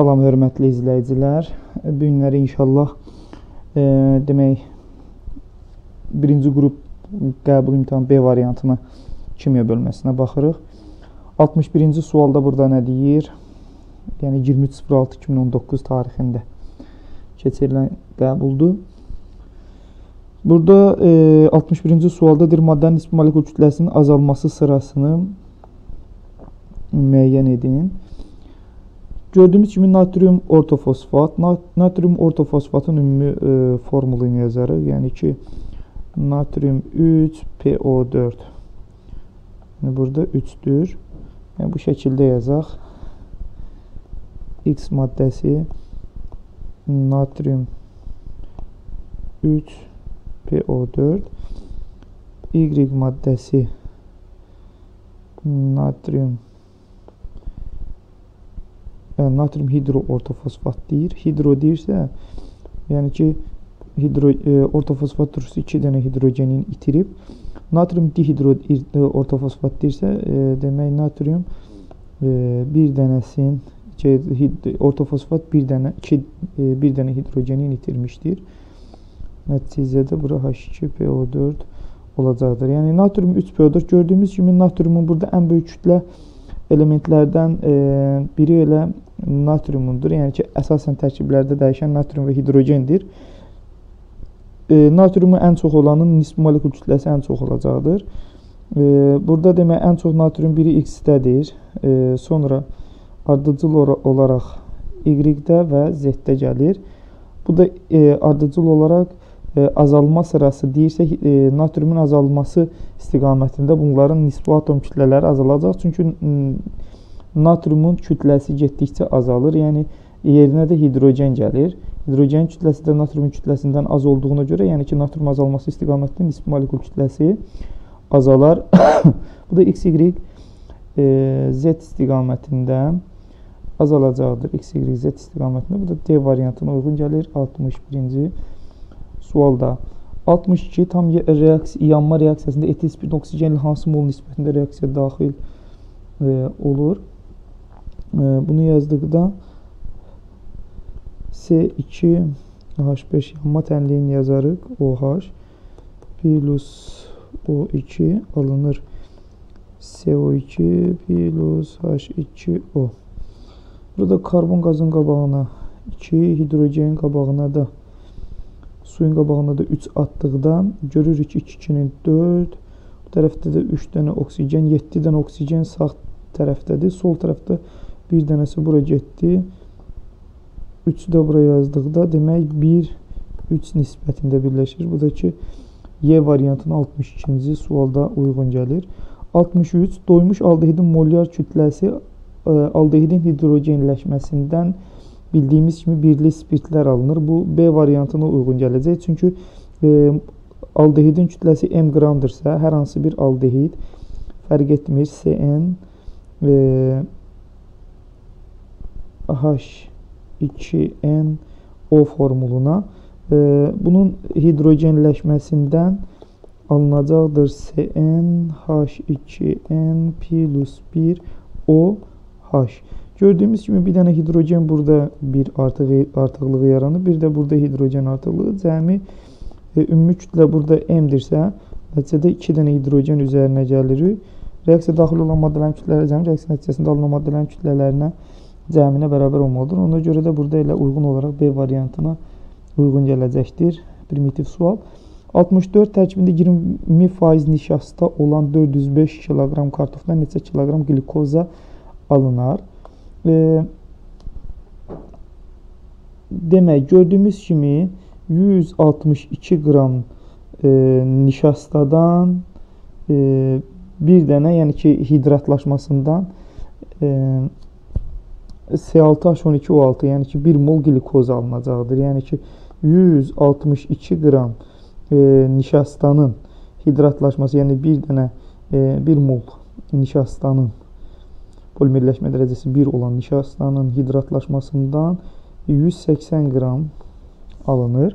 Salam hörmətli izləyicilər. Bu günləri inşallah demək 1-ci qrup qəbul imtahan B variantına kimya bölməsinə baxırıq. 61-ci sualda burada nə deyir? Yəni 23.06.2019 tarixində keçirilən qəbuldur. Burada 61-ci sualda deyir maddənin nisbi molekul kütləsinin azalması sırasını müəyyən edin. Gördüyümüz kimi natrium ortofosfat, natrium ortofosfatın ümumi formulunu yazarıq. Yəni ki, natrium 3 PO4. Yəni burada 3-dür. Yəni bu şəkildə yazaq. X maddəsi natrium 3 PO4. Y maddəsi natrium hidro ortofosfat deyir. Hidro deyirsə, yəni ki, ortofosfat turşusu 2 dənə hidrogenini itirib. Natrium dihidro ortofosfat deyirsə, demək natrium 1 dənəsin, ortofosfat 1 dənə hidrogenini itirmişdir. Nəticədə bura H2PO4 olacaqdır. Yəni natrium 3PO4 gördüyümüz kimi natriumun burada ən böyük kütlə elementlərdən biri elə natriumundur. Yəni ki, əsasən tərkiblərdə dəyişən natrium və hidrogendir. Natriumun ən çox olanın nisbi molekul kütləsi ən çox olacaqdır. Burada demək, ən çox natrium biri X-dədir. Sonra ardıcıl olaraq Y-də və Z-də gəlir. Bu da ardıcıl olaraq azalma sırası deyirsə, natriumun azalması istiqamətində bunların nisbi atom kütlələri azalacaq. Çünki natriumun kütləsi getdikcə azalır. Yəni, yerinə də hidrogen gəlir. Hidrogen kütləsi də natriumun kütləsindən az olduğuna görə, yəni ki, natrium azalması istiqamətində nisbi molekul kütləsi azalar. Bu da XY, Z istiqamətində azalacaqdır. XY, Z istiqamətində. Bu da D variantına uyğun gəlir. 61-ci sualda 62 tam yanma reaksiyasında etilspirin oksigenli hansı mol nisbətində reaksiya daxil olur. Bunu yazdıqda C2H5 yanma tənliyini yazarıq. OH plus O2 alınır. CO2 plus H2O. Burada karbon qazın qabağına 2, hidrogen qabağına da suyun qabağına da 3 atdıqda görürük 2-2-nin 4, bu tərəfdə də 3 dənə oksigen, 7 dənə oksigen sağ tərəfdədir, sol tərəfdə bir dənəsi bura getdi, 3-ü də bura yazdıqda demək 1-3 nisbətində birləşir. Bu da ki, Y variantının 62-ci sualda uyğun gəlir. 63, doymuş aldehidin molyar kütləsi aldehidin hidrogenləşməsindən bildiyimiz kimi birli spirtlər alınır. Bu, B variantına uyğun gələcək. Çünki aldehidin kütləsi M qramdırsa, hər hansı bir aldehid fərq etmir. CN H2NO formuluna. Bunun hidrogenləşməsindən alınacaqdır. CN H2N plus 1 OH. Gördüyümüz kimi bir dənə hidrogen burada bir artıqlığı yaranır, bir də burada hidrogen artıqlığı. Cəmi ümumi kütlə burada M-dirsə, nəticədə 2 dənə hidrogen üzərinə gəlirik. Reaksiya daxil olan maddələrin kütlələri cəmi, reaksiya nəticəsində alınan maddələrin kütlələrinə cəminə bərabər olmalıdır. Ona görə də burada elə uyğun olaraq B variantına uyğun gələcəkdir. Primitiv sual. 64 tərkibində 20% nişasta olan 405 kg kartofdan neçə kg glikoza alınar? Demək, gördüyümüz kimi 162 qram nişastadan bir dənə, yəni ki, hidratlaşmasından C6H12O6, yəni ki, 1 mol glikoza alınacaqdır. Yəni ki, 162 qram nişastanın hidratlaşması, yəni bir dənə 1 mol nişastanın polimerləşmə dərəcəsi 1 olan nişastanın hidratlaşmasından 180 qram alınır.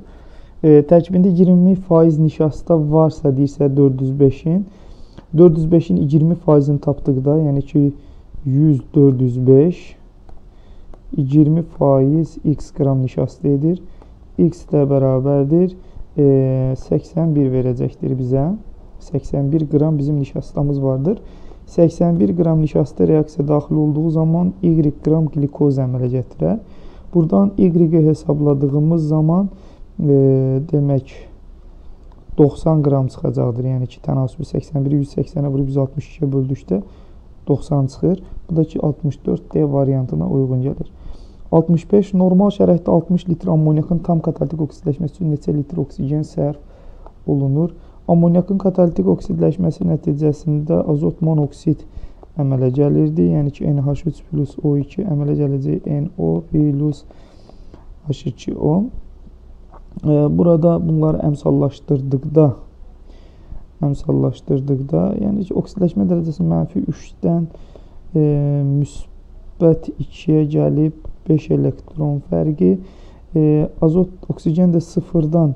Tərkibində 20% nişasta varsa, deyirsə 405-in 20%-ini tapdıqda, yəni ki, 100-405 20% x qram nişastidir. X də bərabərdir 81 verəcəkdir bizə. 81 qram bizim nişastamız vardır. 81 qram nişasta reaksiya daxil olduğu zaman y qram glikoz əmələ gətirər. Buradan y-i hesabladığımız zaman demək 90 qram çıxacaqdır. Yəni 2 tənasübü 81-i 180-ə vurub 162-yə böldükdə 90 çıxır. Bu da ki 64D variantına uyğun gəlir. 65 normal şərəkdə 60 litr ammoniakın tam katalitik oksidləşməsi üçün neçə litr oksigen sərf olunur? Ammoniakın katalitik oksidləşməsi nəticəsində azot monoksid əmələ gəlirdi. Yəni ki, NH3 plus O2 əmələ gələcək NO plus H2O. Burada bunları əmsallaşdırdıqda, yəni ki, oksidləşmə dərəcəsi mənfi 3-dən müsbət 2-yə gəlib 5 elektron fərqi. Azot oksigen də 0-dan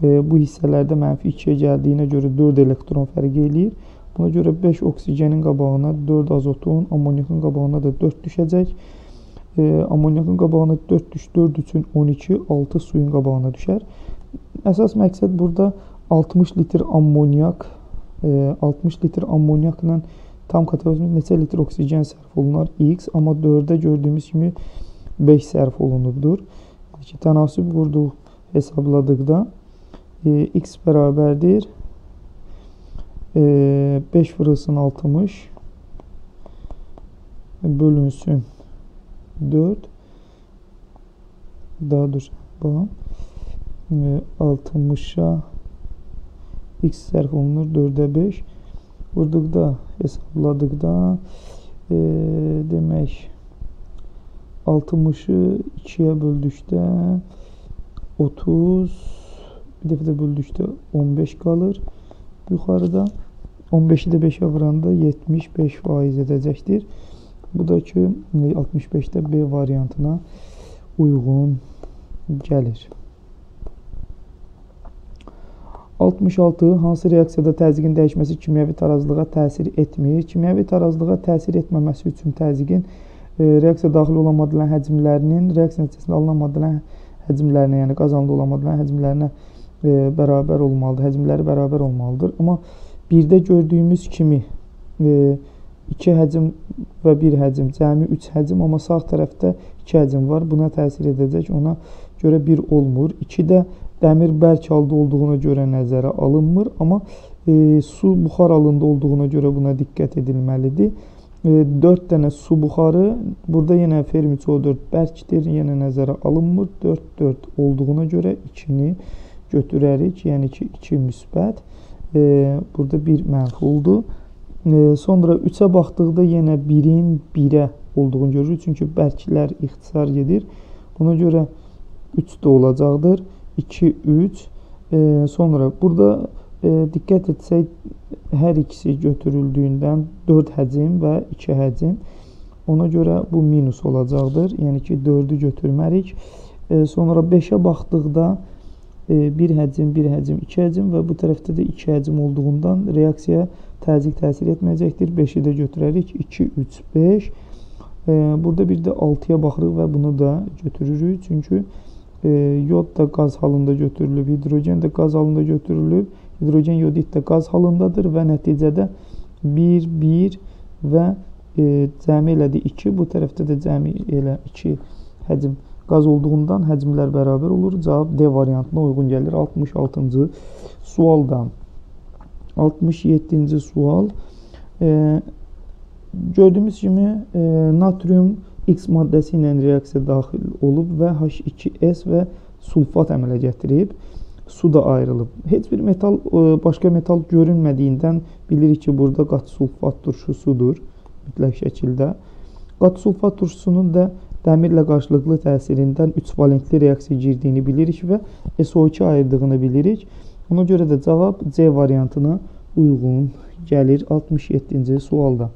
bu hissələrdə mənfi 2-yə gəldiyinə görə 4 elektron fərqi eləyir. Buna görə 5 oksigenin qabağına 4 azotun, ammoniakın qabağına da 4 düşəcək. Ammoniakın qabağına 4 üçün 12, 6 suyun qabağına düşər. Əsas məqsəd burada 60 litr ammoniakla tam katalizmə neçə litr oksigen sərf olunar? X, amma 4-də gördüyümüz kimi 5 sərf olunubdur. Tənasüb vurduq hesabladıqda X bərabərdir 5 vurulsun 60 bölünsün 4 daha dur 60'a x sərf olunur 4'e 5 vurduqda hesabladıqda demək 60'ı 2'ye böldükdə 30 bir dəfə də böldükdə 15 qalır. Yuxarıda 15-i də 5-ə vuranda 75% edəcəkdir. Bu da ki, 65-də B variantına uyğun gəlir. 66. Hansı reaksiyada təzyiqin dəyişməsi kimyəvi tarazlığa təsir etmir? Kimyəvi tarazlığa təsir etməməsi üçün təzyiqin reaksiya daxil olan maddələrin həcmlərinin, reaksiya nəticəsində alınan maddələrin həcmlərinə, yəni qazanda olan maddələrin həcmlərinə bərabər olmalıdır, həcmləri bərabər olmalıdır. Amma birdə gördüyümüz kimi 2 həcm və 1 həcm, cəmi 3 həcm, amma sağ tərəfdə 2 həcm var. Buna təsir edəcək, ona görə 1 olmur. 2-də dəmir bərk halda olduğuna görə nəzərə alınmır, amma su buxar halında olduğuna görə buna diqqət edilməlidir. 4 dənə su buxarı, burada yenə Fermi CO4 bərkdir, yenə nəzərə alınmır. 4-4 olduğuna görə 2-ni götürərik, yəni ki, 2 müsbət, burada 1 mənfuldur. Sonra 3-ə baxdıqda yenə 1-in 1-ə olduğunu görürük, çünki bərklər ixtisar gedir. Buna görə 3 də olacaqdır, 2, 3. Sonra burada diqqət etsək, hər ikisi götürüldüyündən 4 həcm və 2 həcm. Ona görə bu minus olacaqdır, yəni ki, 4-ü götürmərik. Sonra 5-ə baxdıqda 1 həcm, 1 həcm, 2 həcm və bu tərəfdə də 2 həcm olduğundan reaksiya təzyiq təsir etməyəcəkdir. 5-i də götürərik. 2, 3, 5. Burada bir də 6-ya baxırıq və bunu da götürürük. Çünki yod da qaz halında götürülüb, hidrogen də qaz halında götürülüb, hidrogen yodid də qaz halındadır və nəticədə 1, 1 və cəmi elədi 2, bu tərəfdə də cəmi elə 2 həcm qaz olduğundan həcmlər bərabər olur. Cavab D variantına uyğun gəlir. 66-cı sualda. 67-ci sual. Gördüyümüz kimi natrium X maddəsi ilə reaksiya daxil olub və H2S və sulfat əmələ gətirib. Su da ayrılıb. Heç bir metal, başqa metal görünmədiyindən bilirik ki, burada qat sulfat turşusudur mütləq şəkildə. Qat sulfat turşusunun da dəmirlə qarşılıqlı təsirindən 3 valentli reaksiya girdiyini bilirik və SO2 ayırdığını bilirik. Ona görə də cavab C variantına uyğun gəlir 67-ci sualda.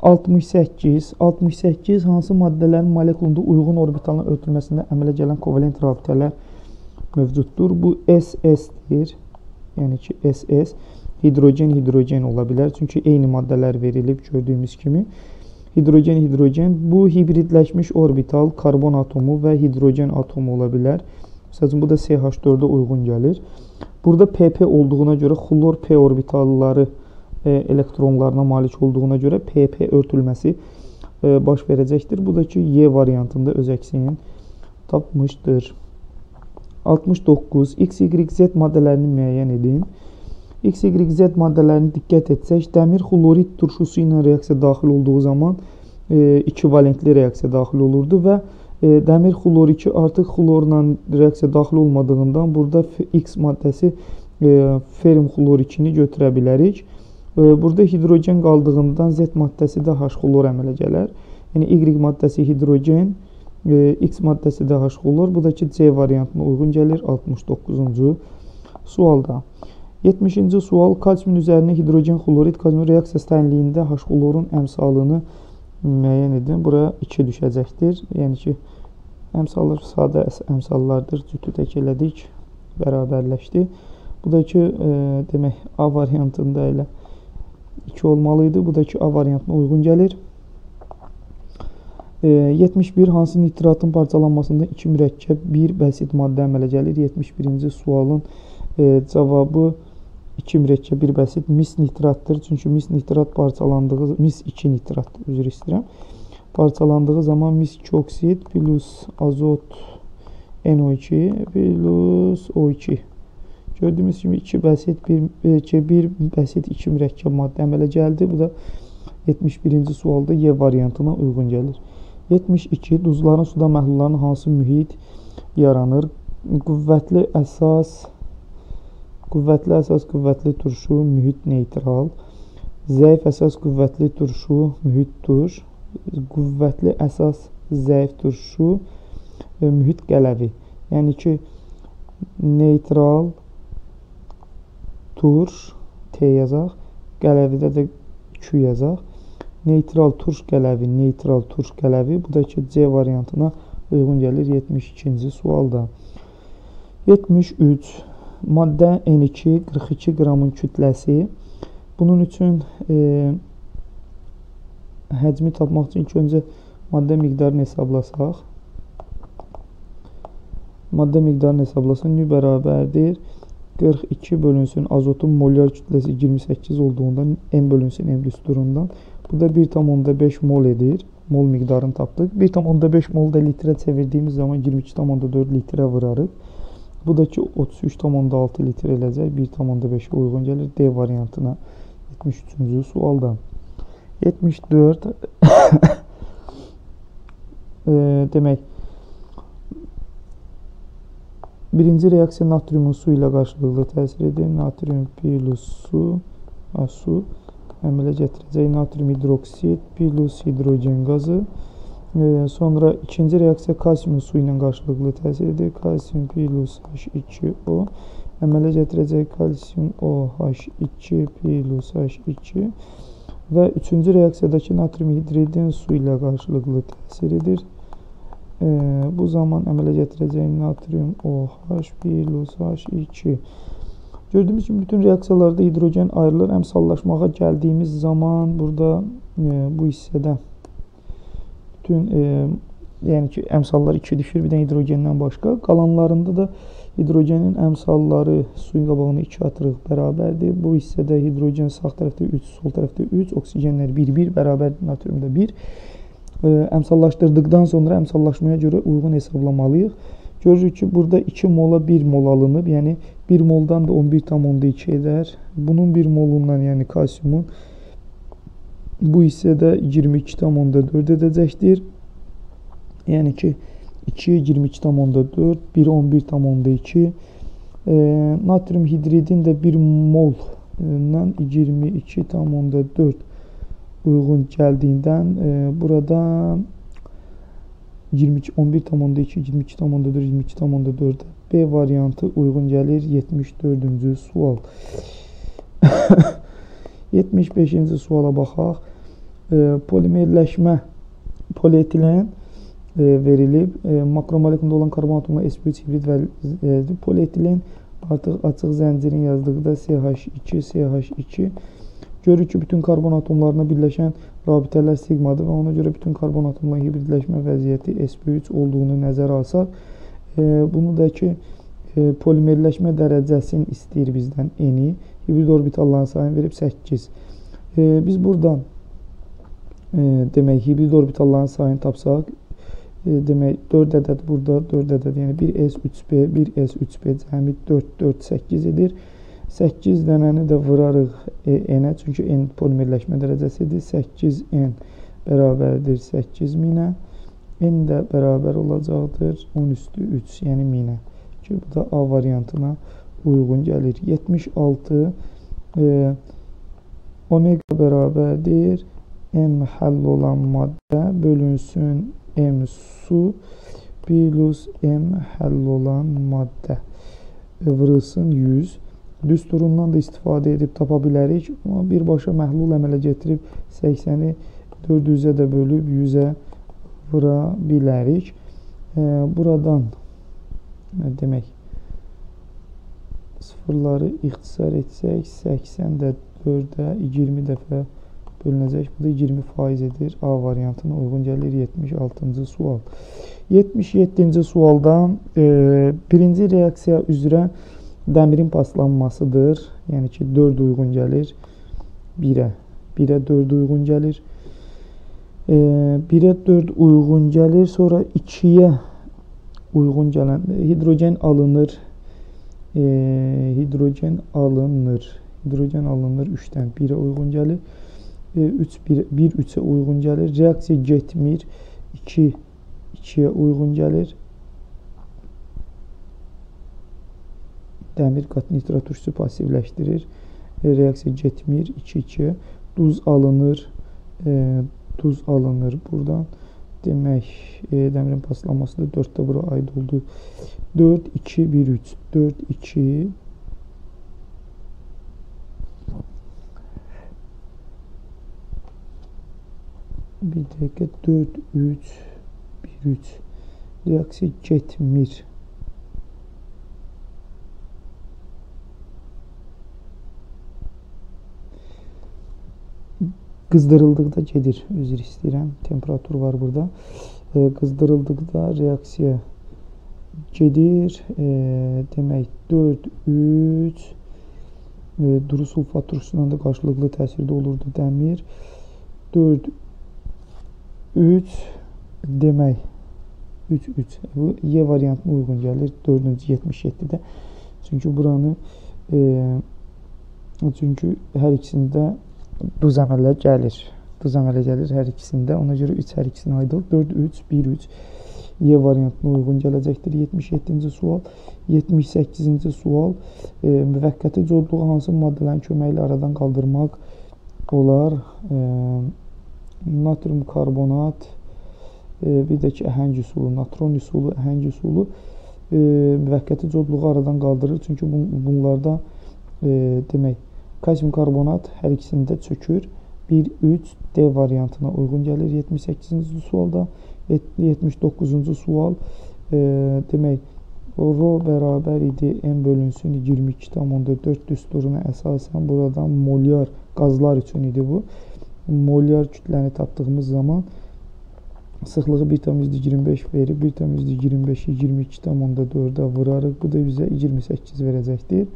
68 hansı maddələrin molekulunda uyğun orbitalına örtülməsində əmələ gələn kovalent rabitələr mövcuddur? Bu SS-dir, yəni ki, SS, hidrogen ola bilər, çünki eyni maddələr verilib gördüyümüz kimi. hidrogen. Bu hibritleşmiş orbital karbon atomu və hidrogen atomu ola bilər. Məsələn, bu da CH4'e uyğun gəlir. Burada PP olduğuna görə, xlor P orbitalları elektronlarına malik olduğuna görə PP örtülməsi baş verəcəkdir. Bu da ki, Y variantında öz əksini tapmışdır. 69. X, Y, Z maddələrini müəyyən edin. X, Y, Z maddələrini diqqət etsək, dəmir xlorid turşusu ilə reaksiya daxil olduğu zaman iki valentli reaksiya daxil olurdu və dəmir xlor 2 artıq xlorla reaksiya daxil olmadığından burada X maddəsi ferum xlor 2-ni götürə bilərik. Burada hidrogen qaldığından Z maddəsi də H-xlor əmələ gələr. Yəni Y maddəsi hidrogen, X maddəsi də H-xlor. Bu da ki C variantına uyğun gəlir. 69-cu sualda. 70-ci sual kalsiumun üzərinə hidrogen xlorid kalsium reaksiyası tənliyində H-xlorun əmsalını müəyyən edin. Bura 2 düşəcəkdir. Yəni ki əmsallar sadə əmsallardır. Cütü tək elədik, bərabərləşdi. Bu da ki demək A variantında elə 2 olmalıydı. Bu da ki A variantına uyğun gəlir. 71. Hansı nitratın parçalanmasında 2 mürəkkəb, 1 bəsit maddə əmələ gəlir? 71-ci sualın cavabı 2 mürəkkəb, 1 bəsit mis nitratdır. Çünki mis nitrat parçalandığı, mis 2 nitrat üzr istəyirəm. Parçalandığı zaman mis 2 oksid plus azot NO2 plus O2. Gördüyünüz kimi 2 bəsit 1 bəsit 2 mürəkkəb maddə əmələ gəldi. Bu da 71-ci sualda Y variantına uyğun gəlir. 72. Duzların suda məhlullarının hansı mühit yaranır? Qüvvətli əsas qüvvətli turşu, mühit neytral. Zəif əsas qüvvətli turşu, mühit turş. Qüvvətli əsas zəif turşu, mühit qələvi. Yəni ki, neytral turş, T yazaq, qələvidə də Q yazaq. Neytral turş qələvi. Bu da ki, C variantına uyğun gəlir 72-ci sualda. 73. Maddə N2 42 qramın kütləsi. Bunun üçün həcmi tapmaq üçün ilk öncə maddə miqdarını hesablasaq, N bərabərdir 42 bölünsün azotun molyar kütləsi 28 olduğundan M bölünsün M düsturundan. Bu da 1,5 mol edir. Mol miqdarını tapdıq. 1,5 mol da litrə çevirdiyimiz zaman 22,4 litrə vurarıq. Bu da ki 33,6 litrə eləcək. 1,5'e uyğun gəlir. D variantına 73-cü sualda. 74 demək birinci reaksiya natriumun su ilə qarşılıqlı təsir edir. Natrium plus su əmələ gətirəcək. Natrium hidroksid plus hidrogen qazı. Sonra ikinci reaksiya kalsiumun su ilə qarşılıqlı təsir edir. Kalsium plus H2O əmələ gətirəcək. Kalsium OH2 plus H2 və üçüncü reaksiyadakı natrium hidridin su ilə qarşılıqlı təsir edir. Bu zaman əmələ gətirəcək natrium OH plus H2. Gördüyümüz kimi bütün reaksiyalarda hidrogen ayrılır. Əmsallaşmağa gəldiyimiz zaman burada bu hissədə bütün yəni ki əmsallar 2 düşür, bir də hidrogendən başqa. Qalanlarında da hidrogenin əmsalları suyun qabağını 2 atırıq, bərabərdir. Bu hissədə hidrogen sağ tərəfdə 3, sol tərəfdə 3, oksigenlər 1-1 bərabərdir, natriumda 1. Əmsallaşdırdıqdan sonra əmsallaşmaya görə uyğun hesablamalıyıq. Görürük ki, burada 2 mola 1 mol alınıb, yəni 1 moldan da 11,2 edər. Bunun 1 molundan, yəni kalsiumun bu hissədə 22,4 edəcəkdir. Yəni ki, 2 22,4, 1 11,2. Natrium hidridin də 1 moldan 22,4 uyğun gəldiyindən burada 22,4 B variantı uyğun gəlir. 74-cü sual. 75-ci suala baxaq. Polimerləşmə polietilen verilib. Makromolekunda olan karbon atomuna S3 hibrid verilib. Polietilen artıq açıq zəncirin yazdığı da CH2, CH2. Görürük ki, bütün karbon atomlarına birləşən rabitələr sigmadır və ona görə bütün karbon atomlarına hibridləşmə vəziyyəti sp3 olduğunu nəzərə alsaq, bunu da ki, polimerləşmə dərəcəsini istəyir bizdən eni, hibrid orbitalların sayını verib 8. Biz buradan demək, hibrid orbitalların sayını tapsaq, demək, 4 ədəd burada, 4 ədəd, yəni 1s3p, 1s3p cəmi 4, 4, 8 edir. 8 dənəni də vurarıq n-ə, çünki n polimerləşmə dərəcəsidir. 8n bərabərdir 8000-ə, n də bərabər olacaqdır 10 üstü 3, yəni 1000-ə. Bu da A variantına uyğun gəlir. 76 omega bərabərdir m həll olan maddə bölünsün m su plus m həll olan maddə vurulsun 100. Düsturundan da istifadə edib tapa bilərik. Birbaşa məhlul əmələ getirib 80-i 400-ə də bölüb 100-ə vura bilərik. Buradan demək, sıfırları ixtisar etsək, 80-də 4-ə 20 dəfə bölünəcək. Bu da 20% edir. A variantına uyğun gəlir 76-cı sual. 77-ci sualda birinci reaksiya üzrə dəmirin paslanmasıdır. Yəni ki, 4 uyğun gəlir 1-ə. 1-ə 4 uyğun gəlir. 1-ə 4 uyğun gəlir. Sonra 2-yə uyğun gələn hidrogen alınır. Hidrogen alınır. Hidrogen alınır 3-dən 1-ə uyğun gəlir. 1-3-ə uyğun gəlir. Reaksiya getmir. 2-2-yə uyğun gəlir. Dəmir qat nitratürküsü pasivləşdirir. Reaksiya getmir. 2-2. Duz alınır. Duz alınır buradan. Demək, dəmirin paslanması da 4-də bura aid oldu. 4-2-1-3. 4-2. Bir dəqiqə. 4-3-1-3. Reaksiya getmir. Qızdırıldıqda gedir, üzr istəyirəm, temperatur var burada. Qızdırıldıqda reaksiya gedir, demək, 4-3, duru sulfat turşusundan da qarşılıqlı təsirdə olurdu dəmir. 4-3, demək, 3-3, bu Y variantına uyğun gəlir, 4-77-də. Çünki buranı, çünki hər ikisində duz əmələ gəlir. Duz əmələ gəlir hər ikisində. Ona görə 3 hər ikisinə aid olur. 4-3, 1-3. Y variantına uyğun gələcəkdir. 77-ci sual. 78-ci sual. Müvəqqəti codluğu hansı maddələrin köməkli aradan qaldırmaq olar? Natrium karbonat, bir də ki, əhəng üsulu, natron üsulu, əhəng üsulu müvəqqəti codluğu aradan qaldırır. Çünki bunlarda demək, kalsium karbonat hər ikisində çökür. 1-3 D variantına uyğun gəlir. 78-ci sualda. 79-cu sual. Demək, Rho bərabər idi. M bölünsün 22,4 düsturuna əsasən buradan molyar qazlar üçün idi bu. Molyar kütləni tapdığımız zaman sıxlığı 1,25 verib. 1,25-i 22,4-ə vurarıq. Bu da bizə 28 verəcəkdir.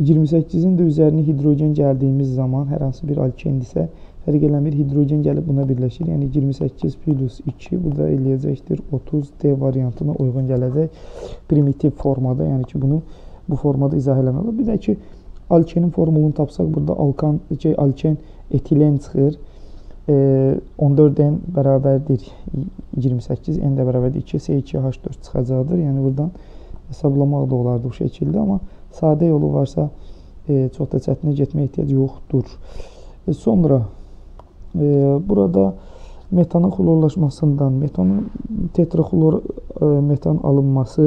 28-in də üzərini hidrogen gəldiyimiz zaman, hər hansı bir alkendisə, fərq eləmir, hidrogen gəlib buna birləşir. Yəni 28 plus 2, bu da eləyəcəkdir 30D variantına uyğun gələcək primitiv formada. Yəni ki, bunu bu formada izah eləməli. Bir də ki, alkenin formulunu tapsaq, burada alken etilen çıxır. 14N bərabərdir 28, N də bərabərdir 2, C2H4 çıxacaqdır. Yəni buradan hesablamaq da olardı bu şəkildə, amma sadə yolu varsa, çox da çətinə getmək ehtiyac yoxdur. Sonra, burada metanın xlorlaşmasından, metanın tetraxlor metan alınması,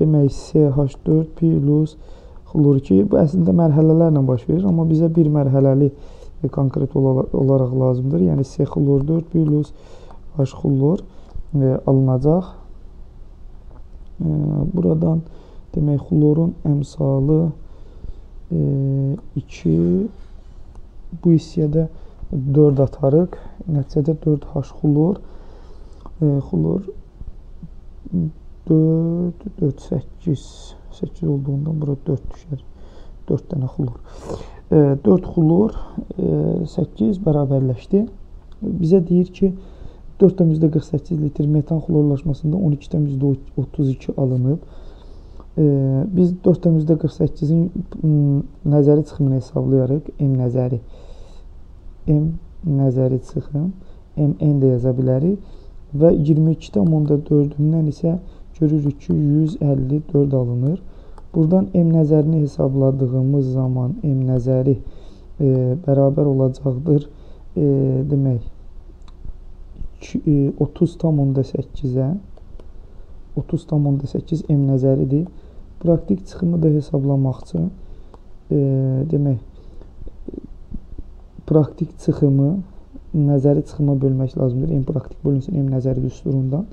demək, CH4 plus xlor2, bu əslində mərhələlərlə baş verir, amma bizə bir mərhələli konkret olaraq lazımdır. Yəni, CH4 plus H-xlor alınacaq. Buradan demək, xlorun əmsalı 2 bu hissiyədə 4 atarıq. Nəticədə 4H xulur. 4, 8. 8 olduğundan bura 4 düşər. 4 dənə xulur. 4 xulur 8 bərabərləşdi. Bizə deyir ki, 4,48 litr metan xlorlaşmasında 12,32 alınıb. Biz 4,48-in nəzəri çıxımını hesablayarıq. M nəzəri çıxım. MN də yaza bilərik. Və 22,4-dən isə görürük ki, 154 alınır. Buradan M nəzərini hesabladığımız zaman M nəzəri bərabər olacaqdır. Demək, 30,8-ə 30,8 M nəzəridir. Praktik çıxımı da hesablamaq üçün demək, praktik çıxımı nəzəri çıxıma bölmək lazımdır. M praktik bölünsün, M nəzəri düsturundan.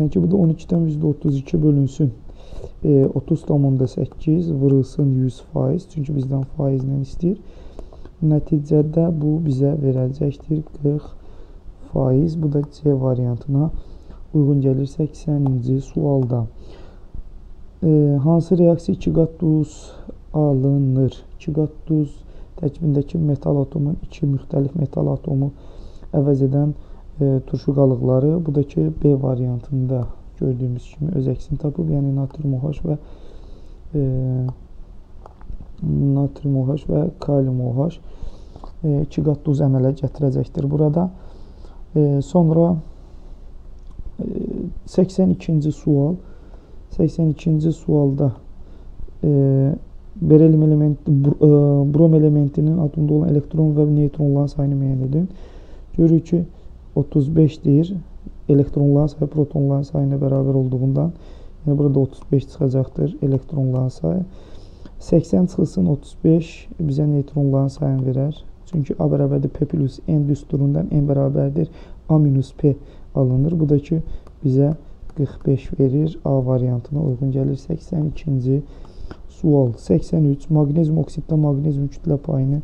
Yəni ki, bu da 12,32 bölünsün. 30,8 vurulsun 100%. Çünki bizdən faizlə istəyir. Nəticədə bu bizə verəcəkdir 40%. Bu da C variantına uyğun gəlir. 80-ci sualda hansı reaksiya 2 qat duz alınır? 2 qat duz tərkibindəki metal atomu 2 müxtəlif metal atomu əvəz edən turşu qalıqları. Bu da ki B variantında gördüyümüz kimi öz əksini tapıb, yəni natrium OH və kalium OH 2 qat duz əmələ gətirəcəkdir burada. Sonra 82-ci sual. 82-ci sualda brom elementinin atomda olan elektron və neytronların sayını müəyyən edin. Görürük ki 35-dir. Elektronların sayı protonların sayına bərabər olduğundan, yəni burada 35 çıxacaqdır elektronların sayı. 80 çıxılsın 35 bizə neytronların sayını verər. Çünki A bərabərdir P plus N düsturundan N bərabərdir A minus P alınır. Bu da ki bizə 45 verir. A variantına uyğun gəlir. 82-ci sual. 83. Magnezyum oksiddə magnezyum kütlə payını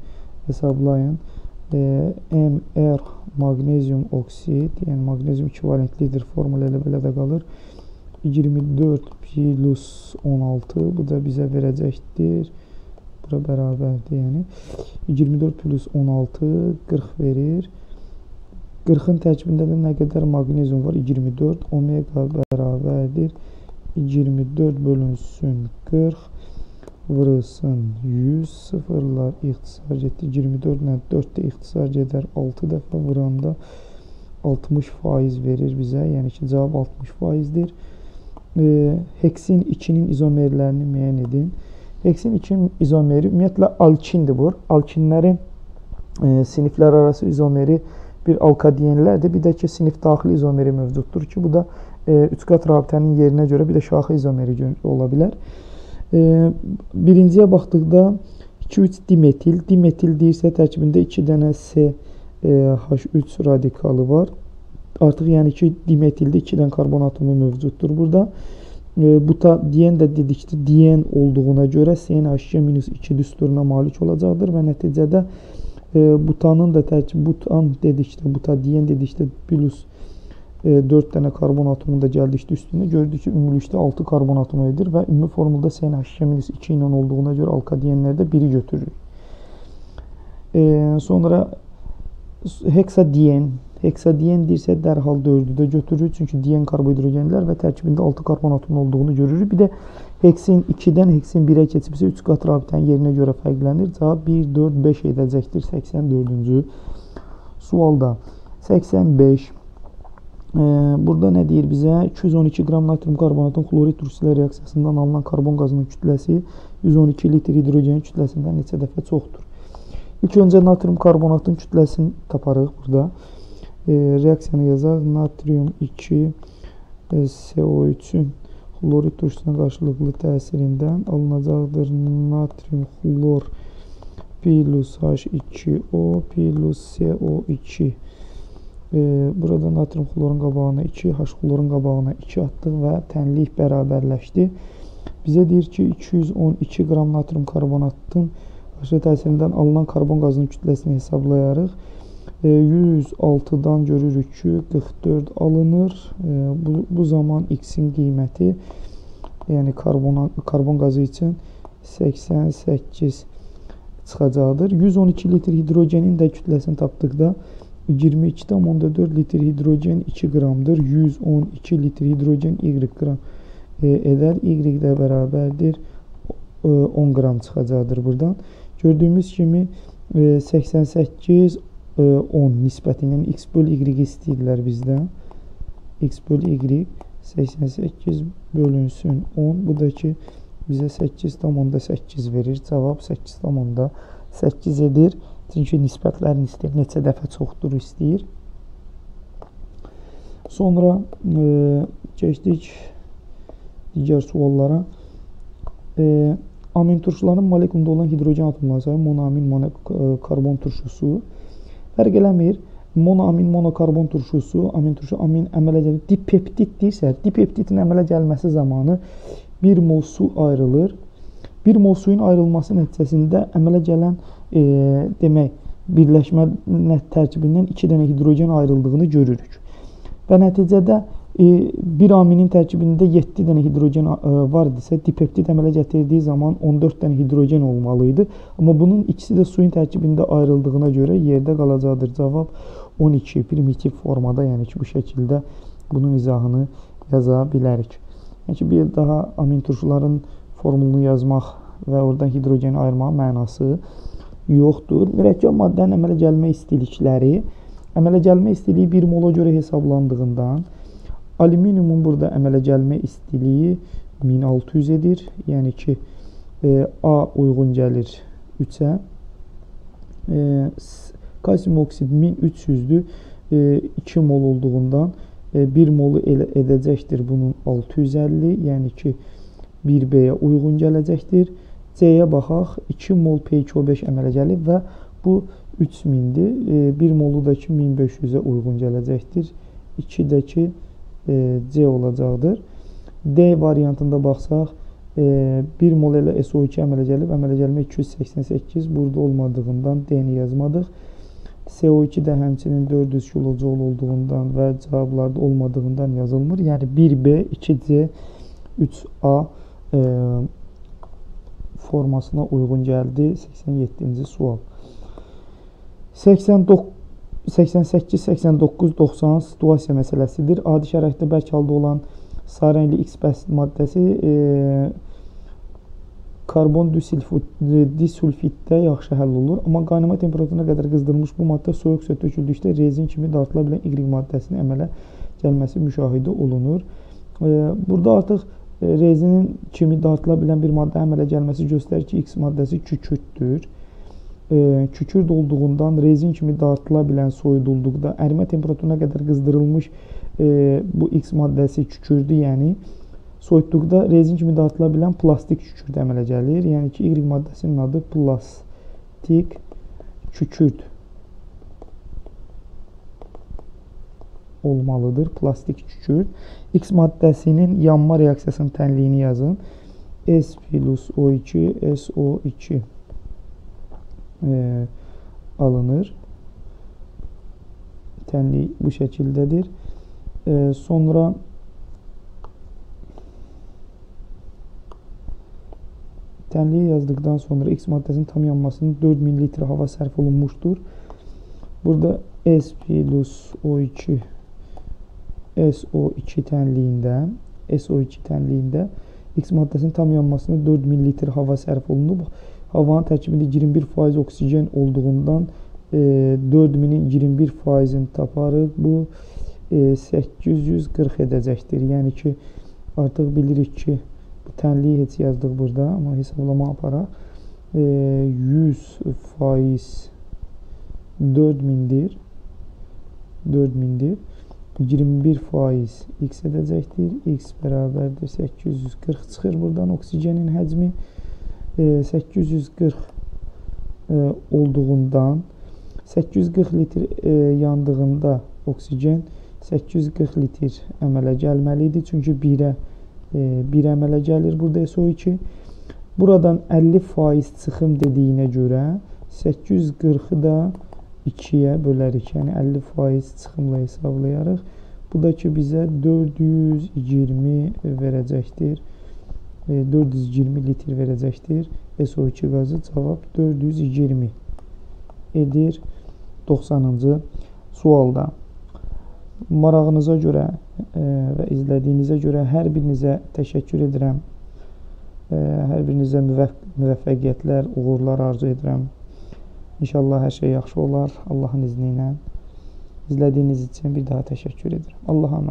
hesablayın. MR magnezyum oksid, yəni magnezyum ekvivalentlidir. Formula elə belə də qalır. 24 plus 16. Bu da bizə verəcəkdir. Bura bərabərdir, yəni. 24 plus 16 40 verir. 40-ın tərkibində də nə qədər magnezyum var? 24. Omega bərabərdir. 24 bölünsün 40. Vurulsun 100. Sıfırlar ixtisar etdi. 24 ilə 4 də ixtisar gedər. 6 dəfə vuranda 60% verir bizə. Yəni ki, cavab 60%-dir. Heksin 2-nin izomerlərini müəyyən edin. Heksin 2-nin izomeri ümumiyyətlə alkindir bu. Alkinlərin siniflər arası izomeri bir alkadiyenlərdir, bir də ki, sinif daxili izomeri mövcuddur ki, bu da 3 qat rabitənin yerinə görə bir də şaxı izomeri ola bilər. Birinciyə baxdıqda 2-3 dimetil, dimetil deyirsə tərkibində 2 dənə CH3 radikalı var. Artıq yəni ki, dimetildə 2 dənə karbon atomu mövcuddur burada. Butadien də dedikdir, dien olduğuna görə CnH2-2 düsturuna malik olacaqdır və nəticədə butanın da butadien dedikdə plus 4 dənə karbon atomu da gəldikdə üstünə gördük ki, ümumilikdə 6 karbon atomu edir və ümumi formulda CnH2-2 ilə olduğuna görə alkadienlərdə 1-i götürürük. Sonra heksadien deyirsə dərhal 4-ü də götürürük, çünki dien karbohidrogenlər və tərkibində 6 karbon atomu olduğunu görürük. Bir də heksin 2-dən heksin 1-ə keçibsə 3 qat rabitənin yerinə görə fərqlənir. Cavab 1, 4, 5 edəcəkdir 84-cü sualda. 85. Burada nə deyir bizə? 212 qram natrium karbonatın xlorid turşusu ilə reaksiyasından alınan karbon qazının kütləsi 112 litr hidrogenin kütləsindən neçə dəfə çoxdur? İlk öncə natrium karbonatın kütləsini taparıq burada. Reaksiyanı yazaq. Natrium 2 CO3-ün xlorid turşusuna qarşılıqlı təsirindən alınacaqdır. Natrium xlor plus H2O plus CO2. Burada natrium xlorun qabağına 2, H xlorun qabağına 2 atdıq və tənlik bərabərləşdi. Bizə deyir ki, 212 qram natrium karbonatın Işıq təsirindən alınan karbon qazının kütləsini hesablayarıq. 106-dan görürük ki, 44 alınır. Bu zaman X-in qiyməti, yəni karbon qazı için 88 çıxacaqdır. 112 litr hidrogenin də kütləsini tapdıqda 22,4 litr hidrogen 2 qramdır. 112 litr hidrogen Y qram edər. Y də bərabərdir 10 qram çıxacaqdır buradan. Gördüyümüz kimi 88 10 nisbətinin X böl Y istəyirlər bizdən. X böl Y 88 bölünsün 10. Bu da ki bizə 8,8 verir. Cavab 8,8 edir. Çünki nisbətlərini istəyir. Neçə dəfə çoxdur istəyir. Sonra keçdik digər suallara. Amin turşuların molekulunda olan hidrogen atomları sayı monoamin monokarbon turşusu fərq eləmir. Monoamin monokarbon turşusu, amin turşu, amin əmələ gəlir. Dipeptitdirsə, dipeptitin əmələ gəlməsi zamanı 1 mol su ayrılır. 1 mol suyun ayrılması nəticəsində əmələ gələn demək, birləşmə tərkibindən 2 dənə hidrogen ayrıldığını görürük. Və nəticədə 1 aminin tərkibində 7 dənə hidrogen var idisə, dipeptit əmələ gətirdiyi zaman 14 dənə hidrogen olmalı idi. Amma bunun ikisi də suyun tərkibində ayrıldığına görə yerdə qalacaqdır. Cavab 12 primitiv formada, yəni ki, bu şəkildə bunun izahını yaza bilərik. Yəni ki, bir daha amin turşuların formulunu yazmaq və oradan hidrogeni ayırmağın mənası yoxdur. Mürəkkəb maddənin əmələ gəlmə istilikləri, əmələ gəlmə istiliyi 1 mola görə hesablandığından alüminiumun burada əmələ gəlmə istiliyi 1600 edir. Yəni ki, A uyğun gəlir 3-ə. Kalsium oksid 1300-dür. 2 mol olduğundan 1 molu edəcəkdir bunun 650, yəni ki 1B-yə uyğun gələcəkdir. C-yə baxaq, 2 mol PKO5 əmələ gəlib və bu 3000-dir. 1 molu da ki 1500-ə uyğun gələcəkdir. 2-dəki C olacaqdır. D variantında baxsaq, 1 mol ilə SO2 əmələ gəlib, əmələ gəlmə 288, burada olmadığından D-ni yazmadıq. CO2 də həmçinin 400 kilojoul olduğundan və cavablarda olmadığından yazılmır. Yəni 1B, 2C, 3A formasına uyğun gəldi. 87-ci sual. 88, 89, 90 situasiya məsələsidir. Adi şəraitdə bərk halda olan sarı rəngli X bəsit maddəsi karbon disulfiddə yaxşı həll olur. Amma qaynama temperaturuna qədər qızdırılmış bu maddə soyuq süd töküldükdə rezin kimi dağıtıla bilən Y maddəsinin əmələ gəlməsi müşahidə olunur. Burada artıq rezinin kimi dağıtıla bilən bir maddə əmələ gəlməsi göstərir ki, X maddəsi kükürdür. Kükürd olduğundan rezin kimi dağıtıla bilən soyudulduqda ərimə temperaturuna qədər qızdırılmış bu X maddəsi kükürdü, yəni soyutduqda rezin kimi dağıtıla bilən plastik kükürd əmələ gəlir. Yəni ki, Y maddəsinin adı plastik kükürd olmalıdır. Plastik kükürd. X maddəsinin yanma reaksiyasının tənliyini yazın. S plus O2, SO2 alınır. Tənliyi bu şəkildədir. Sonra tənliyi yazdıqdan sonra X maddəsinin tam yanmasının 4000 litr hava sərf olunmuşdur. Burada S plus O2 SO2 tənliyində X maddəsinin tam yanmasına 4000 litr hava sərf olunub. Havanın tərkibində 21% oksigen olduğundan 4000'in 21%-ini taparıq. Bu 840 edəcəkdir. Yəni ki, artıq bilirik ki, tənliyi heç yazdıq burada, amma hesablama aparaq. 100% 4000'dir. 21% X edəcəkdir. X bərabərdir 840 çıxır buradan oksigenin həcmi. 840 olduğundan 840 litr yandığında oksigen 840 litr əmələ gəlməli idi. Çünki 1 əmələ gəlir burada SO2. Buradan 50% çıxım dediyinə görə 840-ı da 2-yə bölərik. Yəni 50% çıxımla hesablayarıq. Bu da ki, bizə 420 verəcəkdir. 420 litr verəcəkdir. SO2 qazı cavab 420 edir 90-cı sualda. Marağınıza görə və izlədiyinizə görə hər birinizə təşəkkür edirəm. Hər birinizə müvəffəqiyyətlər, uğurlar arzu edirəm. İnşallah hər şey yaxşı olar Allahın izni ilə. İzlədiyiniz üçün bir daha təşəkkür edirəm. Allaha əmanət.